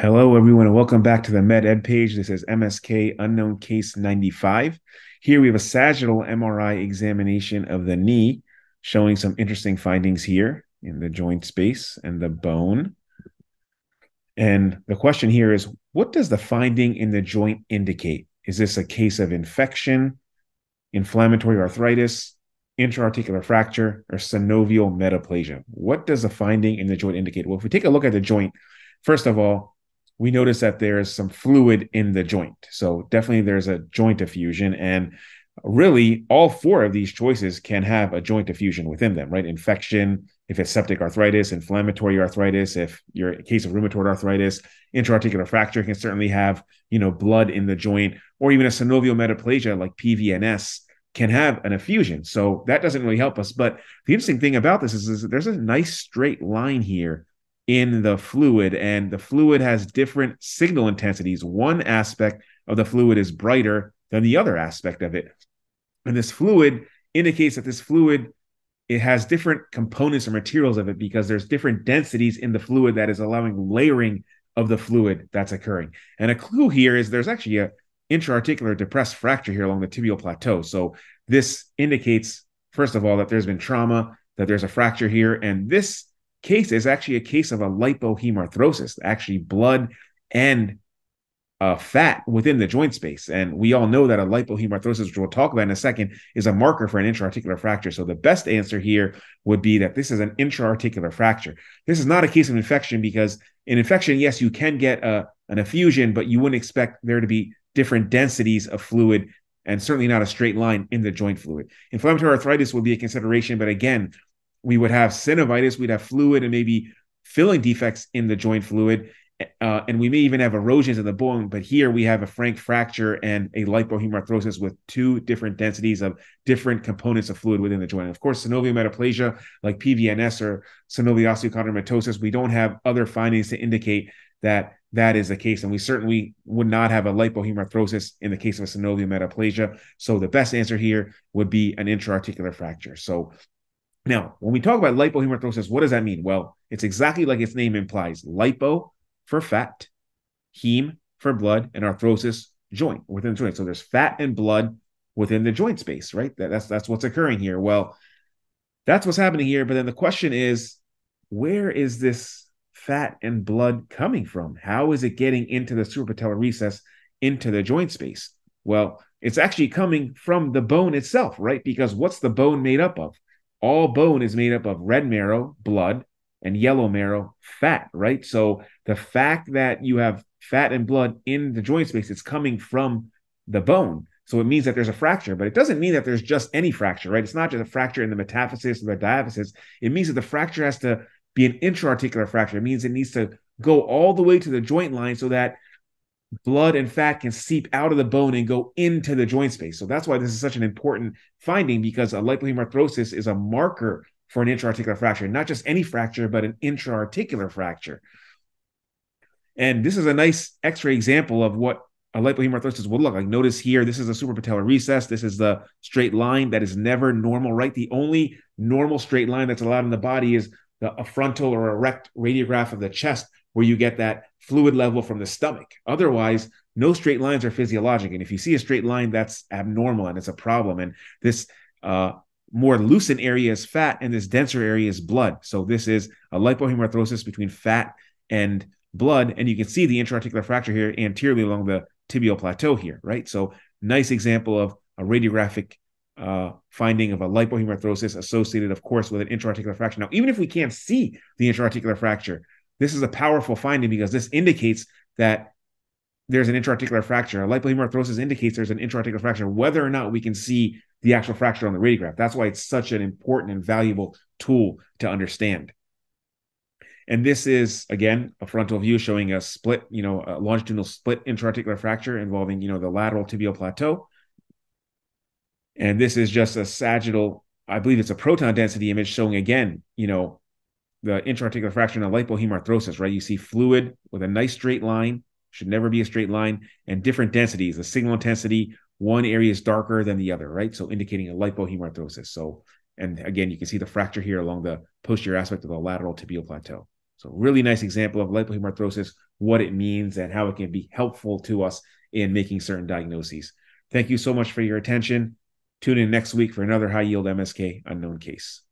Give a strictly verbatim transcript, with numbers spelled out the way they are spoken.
Hello, everyone, and welcome back to the MedEdPage. This is M S K Unknown Case ninety-five. Here we have a sagittal M R I examination of the knee, showing some interesting findings here in the joint space and the bone. And the question here is, what does the finding in the joint indicate? Is this a case of infection, inflammatory arthritis, intra-articular fracture, or synovial metaplasia? What does the finding in the joint indicate? Well, if we take a look at the joint, first of all, we notice that there is some fluid in the joint. So definitely there's a joint effusion, and really all four of these choices can have a joint effusion within them, right? Infection, if it's septic arthritis, inflammatory arthritis, if you're in a case of rheumatoid arthritis, intra-articular fracture can certainly have, you know, blood in the joint, or even a synovial metaplasia like P V N S can have an effusion. So that doesn't really help us. But the interesting thing about this is, is that there's a nice straight line here in the fluid, and the fluid has different signal intensities. One aspect of the fluid is brighter than the other aspect of it. And this fluid indicates that this fluid, it has different components or materials of it because there's different densities in the fluid that is allowing layering of the fluid that's occurring. And a clue here is there's actually an intra-articular depressed fracture here along the tibial plateau. So this indicates, first of all, that there's been trauma, that there's a fracture here, and this case is actually a case of a lipohemarthrosis, actually blood and uh, fat within the joint space. And we all know that a lipohemarthrosis, which we'll talk about in a second, is a marker for an intra-articular fracture. So the best answer here would be that this is an intra-articular fracture. This is not a case of infection because in infection, yes, you can get a, an effusion, but you wouldn't expect there to be different densities of fluid and certainly not a straight line in the joint fluid. Inflammatory arthritis would be a consideration, but again, we would have synovitis, we'd have fluid and maybe filling defects in the joint fluid, uh, and we may even have erosions in the bone, but here we have a frank fracture and a lipohemarthrosis with two different densities of different components of fluid within the joint. And of course, synovial metaplasia, like P V N S or synovial osteochondromatosis, we don't have other findings to indicate that that is the case, and we certainly would not have a lipohemarthrosis in the case of a synovial metaplasia. So the best answer here would be an intra-articular fracture. So now, when we talk about lipohemarthrosis, what does that mean? Well, it's exactly like its name implies. Lipo for fat, heme for blood, and arthrosis, joint, within the joint. So there's fat and blood within the joint space, right? That, that's, that's what's occurring here. Well, that's what's happening here. But then the question is, where is this fat and blood coming from? How is it getting into the suprapatellar recess, into the joint space? Well, it's actually coming from the bone itself, right? Because what's the bone made up of? All bone is made up of red marrow, blood, and yellow marrow, fat, right? So the fact that you have fat and blood in the joint space, it's coming from the bone. So it means that there's a fracture, but it doesn't mean that there's just any fracture, right? It's not just a fracture in the metaphysis or the diaphysis. It means that the fracture has to be an intra-articular fracture. It means it needs to go all the way to the joint line so that blood and fat can seep out of the bone and go into the joint space. So that's why this is such an important finding, because a lipohemarthrosis is a marker for an intra-articular fracture, not just any fracture, but an intra-articular fracture. And this is a nice x-ray example of what a lipohemarthrosis would look like. Notice here, this is a suprapatellar recess. This is the straight line that is never normal, right? The only normal straight line that's allowed in the body is the a frontal or erect radiograph of the chest, where you get that fluid level from the stomach. Otherwise, no straight lines are physiologic. And if you see a straight line, that's abnormal and it's a problem. And this uh, more loosened area is fat and this denser area is blood. So this is a lipohemarthrosis between fat and blood. And you can see the intra-articular fracture here anteriorly along the tibial plateau here, right? So nice example of a radiographic Uh, finding of a lipohemarthrosis associated, of course, with an intra-articular fracture. Now, even if we can't see the intra-articular fracture, this is a powerful finding because this indicates that there's an intra-articular fracture. A lipohemarthrosis indicates there's an intra-articular fracture, whether or not we can see the actual fracture on the radiograph. That's why it's such an important and valuable tool to understand. And this is, again, a frontal view showing a split, you know, a longitudinal split intra-articular fracture involving, you know, the lateral tibial plateau. And this is just a sagittal, I believe it's a proton density image showing, again, you know, the intra-articular fracture and the lipohemarthrosis, right? You see fluid with a nice straight line, should never be a straight line, and different densities. The signal intensity, one area is darker than the other, right? So indicating a lipohemarthrosis. So, and again, you can see the fracture here along the posterior aspect of the lateral tibial plateau. So really nice example of lipohemarthrosis what it means and how it can be helpful to us in making certain diagnoses. Thank you so much for your attention. Tune in next week for another high-yield M S K unknown case.